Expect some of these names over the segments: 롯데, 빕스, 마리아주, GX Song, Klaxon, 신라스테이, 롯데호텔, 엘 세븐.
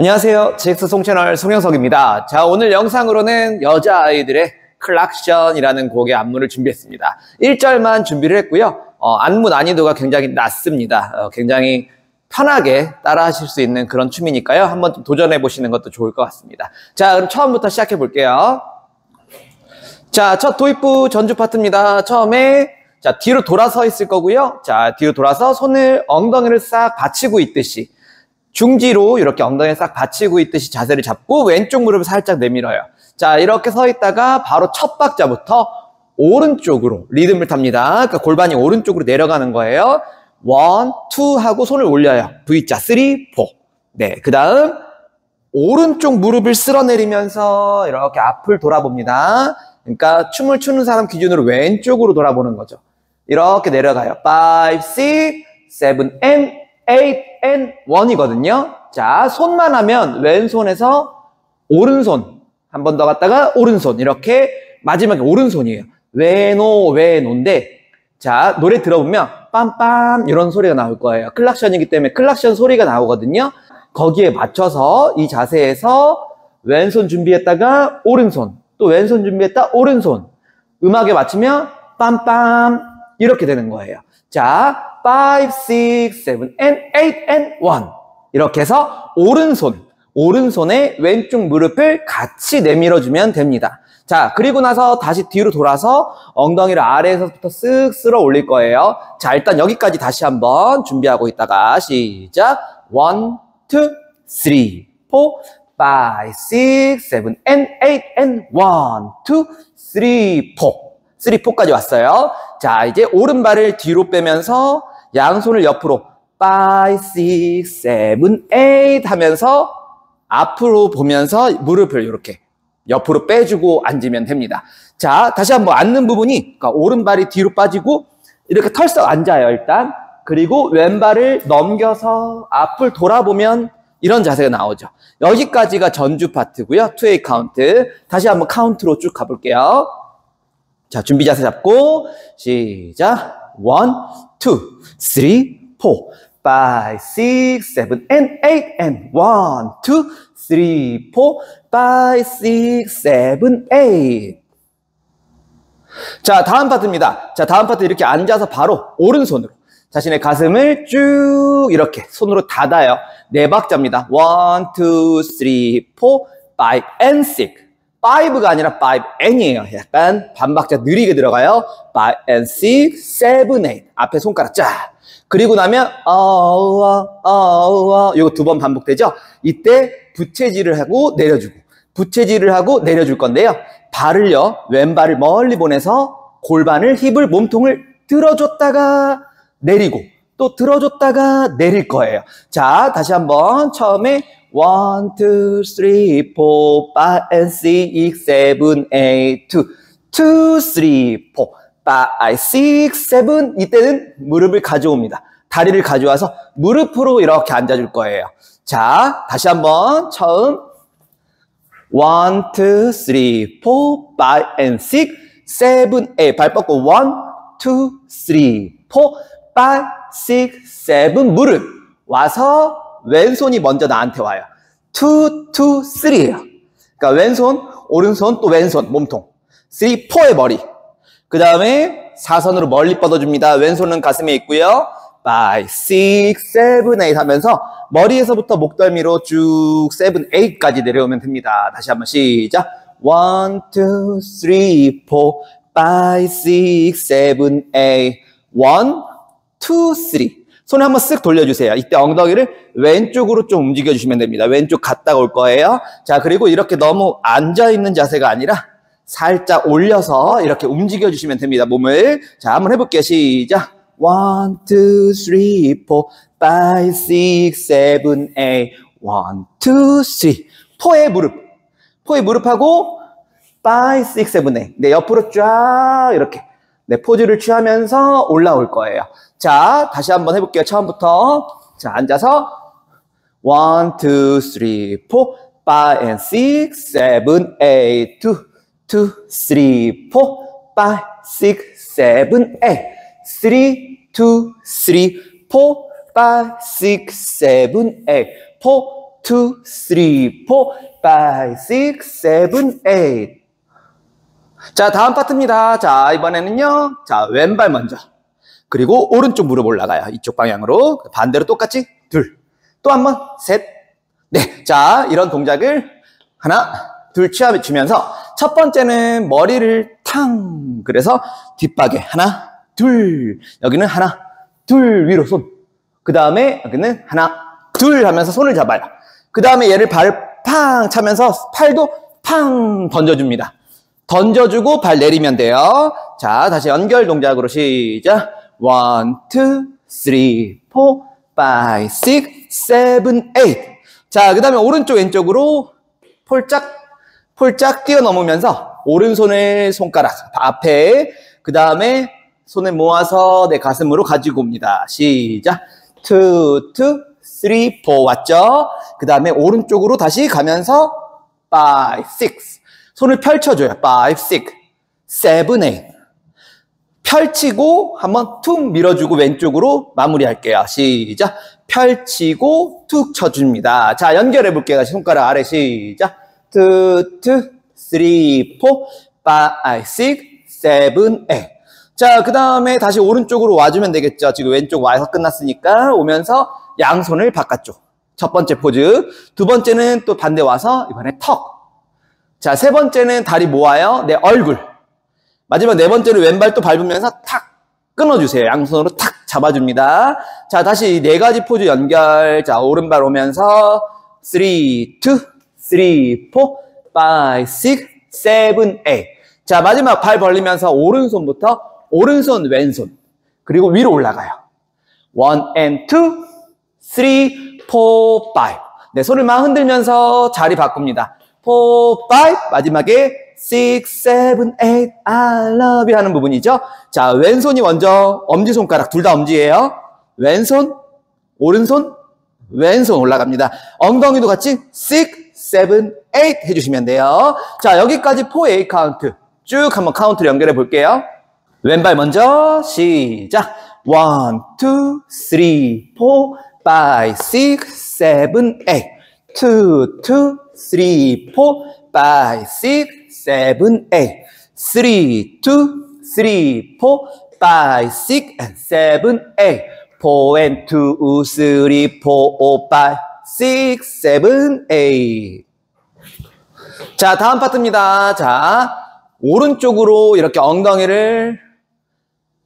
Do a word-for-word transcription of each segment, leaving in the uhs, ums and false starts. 안녕하세요. 지엑스 송 채널 송영석입니다. 자, 오늘 영상으로는 여자아이들의 클락션이라는 곡의 안무를 준비했습니다. 일 절만 준비를 했고요. 어, 안무 난이도가 굉장히 낮습니다. 어, 굉장히 편하게 따라 하실 수 있는 그런 춤이니까요. 한번 도전해 보시는 것도 좋을 것 같습니다. 자, 그럼 처음부터 시작해 볼게요. 자, 첫 도입부 전주 파트입니다. 처음에 자 뒤로 돌아서 있을 거고요. 자, 뒤로 돌아서 손을 엉덩이를 싹 받치고 있듯이 중지로 이렇게 엉덩이를 싹 받치고 있듯이 자세를 잡고 왼쪽 무릎을 살짝 내밀어요. 자, 이렇게 서 있다가 바로 첫 박자부터 오른쪽으로 리듬을 탑니다. 그러니까 골반이 오른쪽으로 내려가는 거예요. 원, 투 하고 손을 올려요. V자, 쓰리, 포. 네, 그 다음 오른쪽 무릎을 쓸어내리면서 이렇게 앞을 돌아봅니다. 그러니까 춤을 추는 사람 기준으로 왼쪽으로 돌아보는 거죠. 이렇게 내려가요. 오, 육, 칠, and 팔, and 일이거든요. 자, 손만 하면 왼손에서 오른손 한 번 더 갔다가 오른손 이렇게 마지막에 오른손이에요. 왼오 왼오인데 자, 노래 들어보면 빰빰 이런 소리가 나올 거예요. 클락션이기 때문에 클락션 소리가 나오거든요. 거기에 맞춰서 이 자세에서 왼손 준비했다가 오른손 또 왼손 준비했다 오른손 음악에 맞추면 빰빰 이렇게 되는 거예요. 자, 오, 육, 칠, and 팔, and 일 이렇게 해서 오른손, 오른손에 왼쪽 무릎을 같이 내밀어주면 됩니다. 자, 그리고 나서 다시 뒤로 돌아서 엉덩이를 아래에서부터 쓱 쓸어 올릴 거예요. 자, 일단 여기까지 다시 한번 준비하고 있다가 시작. 일, 이, 삼, 사, 오, 육, 칠, and 팔, and 일, 이, 삼, 사, 삼, 사까지 왔어요. 자, 이제 오른발을 뒤로 빼면서 양손을 옆으로 오, 육, 칠, 팔 하면서 앞으로 보면서 무릎을 이렇게 옆으로 빼주고 앉으면 됩니다. 자, 다시 한번 앉는 부분이 그러니까 오른발이 뒤로 빠지고 이렇게 털썩 앉아요. 일단 그리고 왼발을 넘겨서 앞을 돌아보면 이런 자세가 나오죠. 여기까지가 전주 파트고요. 투 웨이 카운트 다시 한번 카운트로 쭉 가볼게요. 자, 준비 자세 잡고 시작. 일, 이, 삼, 사, 오, 육, 칠, 팔, 일, 이, 삼, 사, 오, 육, 칠, 팔, 일, 이, 삼, 팔. 자, 다음 파트입니다. 자, 다음 파트 이렇게 앉아서 바로 오른손으로 자신의 가슴을 쭉 이렇게 손으로 닫아요. 네 박자입니다. 일, 이, 삼, 사, 오, 육, and 육. 오가 아니라 오, 엔이에요. 약간 반박자 느리게 들어가요. 오, 육, 칠, 팔. 앞에 손가락 쫙. 그리고 나면 어우와 어우와 이거 두 번 반복되죠? 이때 부채질을 하고 내려주고 부채질을 하고 내려줄 건데요. 발을요. 왼발을 멀리 보내서 골반을 힙을 몸통을 들어줬다가 내리고 또 들어줬다가 내릴 거예요. 자, 다시 한번 처음에 일, 이, 삼, 사, 오, 육, 칠, 팔, 일, 이, 삼, 오, 육, 칠, 팔, 일, 이, 삼, 이때는 무릎을 가져옵니다. 다리를 가져와서 무릎으로 이렇게 앉아줄 거예요. 자, 다시 한번 처음 일, 이, 삼, 사, 오, 육, 칠, 팔, 일, 발 뻗고 일, 이, 삼, 사, 오, 육, 칠, 무릎 와서 왼손이 먼저 나한테 와요. 이, 이, 삼이에요. 그러니까 왼손, 오른손, 또 왼손, 몸통. 삼, 사의 머리. 그 다음에 사선으로 멀리 뻗어줍니다. 왼손은 가슴에 있고요. 오, 육, 칠, 팔 하면서 머리에서부터 목덜미로 쭉 칠, 팔까지 내려오면 됩니다. 다시 한번 시작. 일, 이, 삼, 사, 오, 육, 칠, 팔. 일, 이, 삼. 손을 한번 쓱 돌려주세요. 이때 엉덩이를 왼쪽으로 좀 움직여주시면 됩니다. 왼쪽 갔다가 올 거예요. 자, 그리고 이렇게 너무 앉아있는 자세가 아니라 살짝 올려서 이렇게 움직여주시면 됩니다. 몸을. 자, 한번 해볼게요. 시작. 일, 이, 삼, 사, 오, 육, 칠, 팔. 일, 이, 삼. 포의 무릎. 포의 무릎하고 오, 육, 칠, 팔. 네, 옆으로 쫙 이렇게. 네, 포즈를 취하면서 올라올 거예요. 자, 다시 한번 해볼게요. 처음부터. 자, 앉아서. 일, 이, 삼, 사, 오, 육, 칠, 팔. 일, 이, 삼, 사, 오, 육, 칠, 팔. 삼, 이, 삼, 사, 오, 육, 칠, 팔. 일, 이, 삼, 사, 오, 육, 칠, 팔. 자, 다음 파트입니다. 자, 이번에는요. 자, 왼발 먼저. 그리고 오른쪽 무릎 올라가요. 이쪽 방향으로. 반대로 똑같이. 둘. 또 한 번. 셋. 넷. 자, 이런 동작을 하나, 둘 취하면서 첫 번째는 머리를 탕. 그래서 뒷바게. 하나, 둘. 여기는 하나, 둘. 위로 손. 그 다음에 여기는 하나, 둘 하면서 손을 잡아요. 그 다음에 얘를 발을 팡 차면서 팔도 팡 던져줍니다. 던져주고 발 내리면 돼요. 자, 다시 연결 동작으로 시작. 일, 이, 삼, 사, 오, 육, 칠, 팔. 자, 그 다음에 오른쪽 왼쪽으로 폴짝, 폴짝 뛰어넘으면서 오른손을 손가락 앞에, 그 다음에 손을 모아서 내 가슴으로 가지고 옵니다. 시작. 이, 이, 삼, 사 왔죠? 그 다음에 오른쪽으로 다시 가면서 오, 육. 손을 펼쳐줘요. 오, 육, 칠, 팔. 펼치고 한번 툭 밀어주고 왼쪽으로 마무리할게요. 시작. 펼치고 툭 쳐줍니다. 자, 연결해 볼게요. 다시 손가락 아래 시작. 이, 이, 삼, 사, 오, 육, 칠, 팔. 자, 그 다음에 다시 오른쪽으로 와주면 되겠죠. 지금 왼쪽 와서 끝났으니까 오면서 양손을 바깥쪽. 첫 번째 포즈. 두 번째는 또 반대 와서 이번에 턱. 자, 세 번째는 다리 모아요. 내 얼굴. 마지막 네 번째는 왼발 또 밟으면서 탁 끊어주세요. 양손으로 탁 잡아줍니다. 자, 다시 네 가지 포즈 연결. 자, 오른발 오면서 삼, 이, 삼, 사, 오, 육, 칠, 팔. 자, 마지막 발 벌리면서 오른손부터 오른손, 왼손. 그리고 위로 올라가요. 일, 이, 삼, 사, 오, 육. 네, 손을 막 흔들면서 자리 바꿉니다. 사, 오, 육, 마지막에 육, 칠, 팔, I love you 하는 부분이죠. 자, 왼손이 먼저 엄지손가락, 둘 다 엄지예요. 왼손, 오른손, 왼손 올라갑니다. 엉덩이도 같이 육, 칠, 팔 해주시면 돼요. 자, 여기까지 사, 팔 카운트. 쭉 한번 카운트를 연결해 볼게요. 왼발 먼저 시작. 일, 이, 삼, 사, 오, 육, 칠, 팔. 이, 이, 삼, 사, 오, 육, 칠, 팔. 삼, 이, 삼, 사, 오, 육, 칠, 팔, 사, 이, 삼, 사, 오, 육, 칠, 팔, 육, 칠, 팔. 자, 다음 파트입니다. 자, 오른쪽으로 이렇게 엉덩이를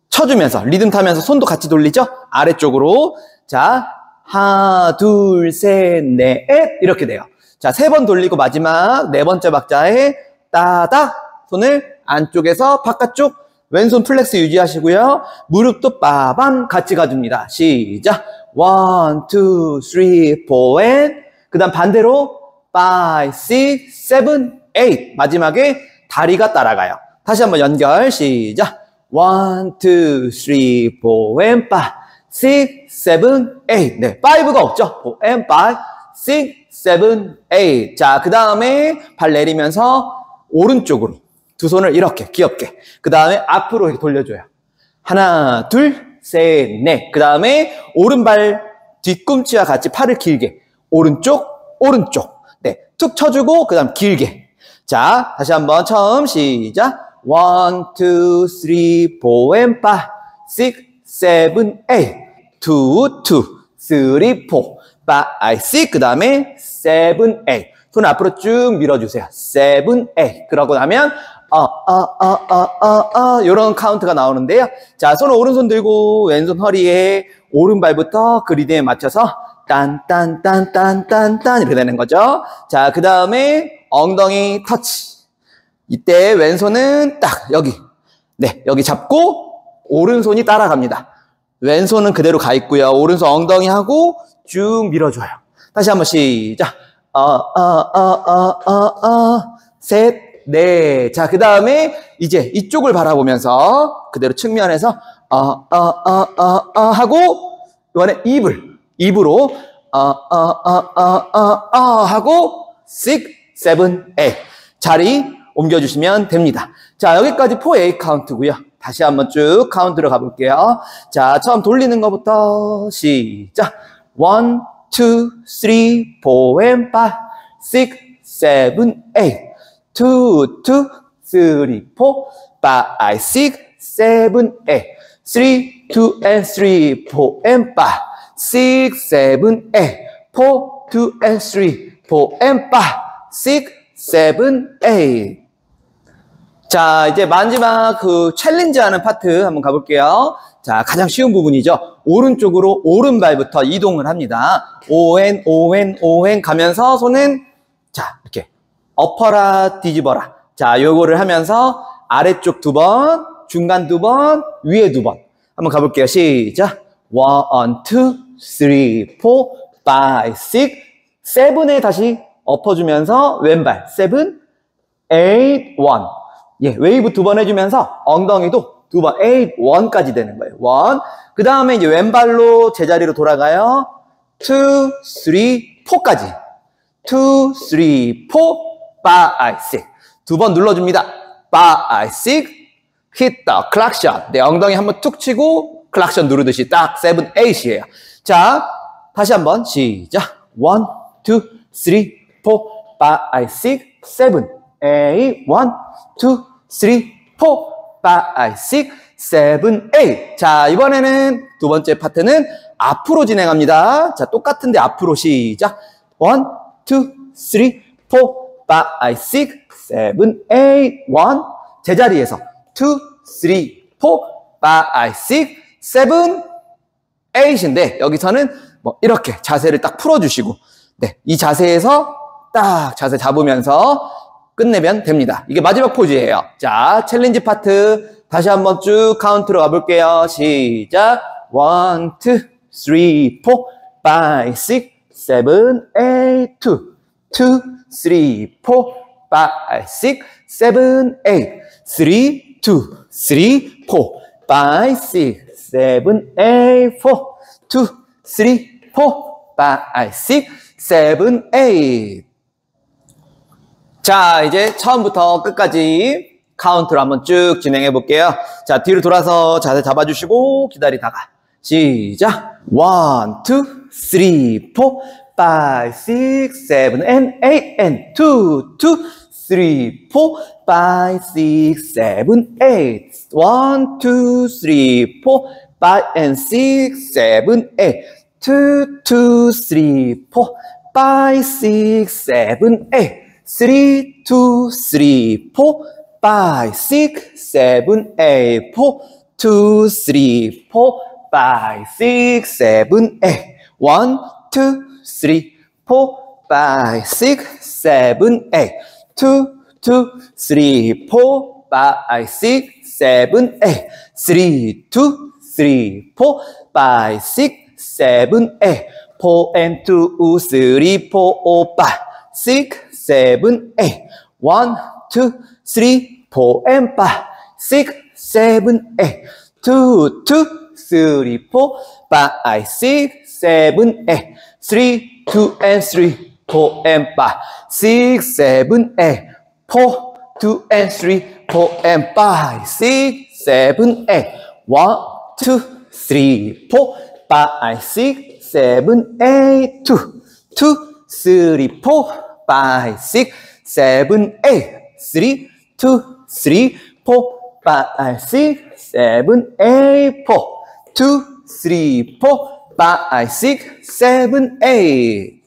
쳐주면서 리듬 타면서 손도 같이 돌리죠? 아래쪽으로. 자, 하나, 둘, 셋, 넷 이렇게 돼요. 자, 세 번 돌리고 마지막 네 번째 박자에 따다 손을 안쪽에서 바깥쪽 왼손 플렉스 유지하시고요. 무릎도 빠밤 같이 가줍니다. 시작. 일, 이, 삼, 사, and 그 다음 반대로 오, 육, 칠, 팔. 마지막에 다리가 따라가요. 다시 한번 연결 시작. 일, 이, 삼, 사, and 육, 칠, 팔. 네, 오가 없죠? 오, 육, 칠, 팔. 자, 그 다음에 발 내리면서 오른쪽으로 두 손을 이렇게 귀엽게 그 다음에 앞으로 이렇게 돌려줘요. 하나, 둘, 셋, 넷. 그 다음에 오른발 뒤꿈치와 같이 팔을 길게 오른쪽, 오른쪽. 네, 툭 쳐주고 그 다음 길게. 자, 다시 한번 처음 시작. 일, 이, 삼, 사, 오, 육, 칠, 팔. 이, 이, 삼, 사, 오, 육, 칠, 그 다음에 칠, 팔. 손 앞으로 쭉 밀어주세요. 칠, 팔. 그러고 나면 어, 어, 어, 어, 어, 어, 요런 카운트가 나오는데요. 자, 손을 오른손 들고 왼손 허리에 오른발부터 그 리듬에 맞춰서 딴딴딴딴딴딴 이렇게 되는 거죠. 자, 그 다음에 엉덩이 터치. 이때 왼손은 딱 여기. 네, 여기 잡고 오른손이 따라갑니다. 왼손은 그대로 가 있고요. 오른손 엉덩이하고 쭉 밀어줘요. 다시 한번 시작. 어, 어, 어, 어, 어, 어, 셋, 넷. 자, 그 다음에 이제 이쪽을 바라보면서 그대로 측면에서 어, 어, 어, 어, 어 하고 이번에 입을, 입으로 어, 어, 어, 어, 어, 어 하고 육, 칠, 팔. 자리 옮겨주시면 됩니다. 자, 여기까지 사, 팔 카운트고요. 다시 한번 쭉 카운트로 가볼게요. 자, 처음 돌리는 것부터 시작. two, three, four, and five, six, seven, eight. two, two, three, four, five, six, seven, eight. three, two, and three, four, and five, six, seven, eight. four, two, and three, four, and five, six, seven, eight. 자, 이제 마지막 그 챌린지 하는 파트 한번 가볼게요. 자, 가장 쉬운 부분이죠. 오른쪽으로 오른발부터 이동을 합니다. 오엔, 오엔, 오엔 가면서 손은 자, 이렇게 엎어라, 뒤집어라. 자, 요거를 하면서 아래쪽 두 번, 중간 두 번, 위에 두 번. 한번 가볼게요. 시작. 원, 투, 쓰리, 포, 파이브, 식스, 세븐에 다시 엎어주면서 왼발, 세븐, 에잇, 원. 예, 웨이브 두 번 해주면서 엉덩이도 두 번, 에잇, 원까지 되는 거예요. 원. 그 다음에 이제 왼발로 제자리로 돌아가요. 투, 쓰리, 포까지. 투, 쓰리, 포, 파이브, 식스. 두 번 눌러줍니다. 파이브, 식스. Hit the klaxon. 네, 엉덩이 한번 툭 치고, 클락션 누르듯이 딱, 세븐, 에잇이에요. 자, 다시 한번 시작. 원, 투, 쓰리, 포, 파이브, 식스, 세븐, 에잇, 원, 투, 쓰리, 포, 파이브, 식스, 세븐, 에잇. 자, 이번에는 두 번째 파트는 앞으로 진행합니다. 자, 똑같은데 앞으로 시작. 원, 투, 쓰리, 포, 파이브, 식스, 세븐, 에잇, 원. 제자리에서 투, 쓰리, 포, 파이브, 식스, 세븐, 에잇인데 여기서는 뭐 이렇게 자세를 딱 풀어주시고, 네, 이 자세에서 딱 자세 잡으면서 끝내면 됩니다. 이게 마지막 포즈예요. 자, 챌린지 파트 다시 한번 쭉 카운트로 가볼게요. 시작. 원, 투, 쓰리, 포, 파이브, 식스, 세븐, 에잇. 투, 쓰리, 포, 파이브, 식스, 세븐, 에잇. 쓰리, 투, 쓰리, 포, 파이브, 식스, 세븐, 에잇. 포, 투, 쓰리, 포, 파이브, 식스, 세븐, 에잇. 자, 이제 처음부터 끝까지 카운트로 한번 쭉 진행해 볼게요. 자, 뒤로 돌아서 자세 잡아주시고 기다리다가 시작. 원, 투, 쓰리, 포, 파이브, 식스, 세븐, 에잇. and two, two, three, four, five, six, seven, eight. one, two, three, four, five, and six, seven, eight. two, two, three, four, five, six, seven, eight. three, two, three, four, five, six, seven, eight. four, two, three, four, five, six, seven, eight. one, two, three, four, five, six, seven, eight. two, two, three, four, five, six, seven, eight. three, two, three, four, five, six, seven, eight. four and two, three, four, five, six, seven, eight. one, two, three, four, and five, six, seven, eight. two, two, three, four, five, six, seven, eight. three, two, and three, four, and five, six, seven, eight. four, two, and three, four, and five, six, seven, eight. one, two, three, four, five, six, seven, eight. two, two, three, four, five, six, seven, eight. three, two, three, four, five, six, seven, eight. four, two, three, four, five, six, seven, eight.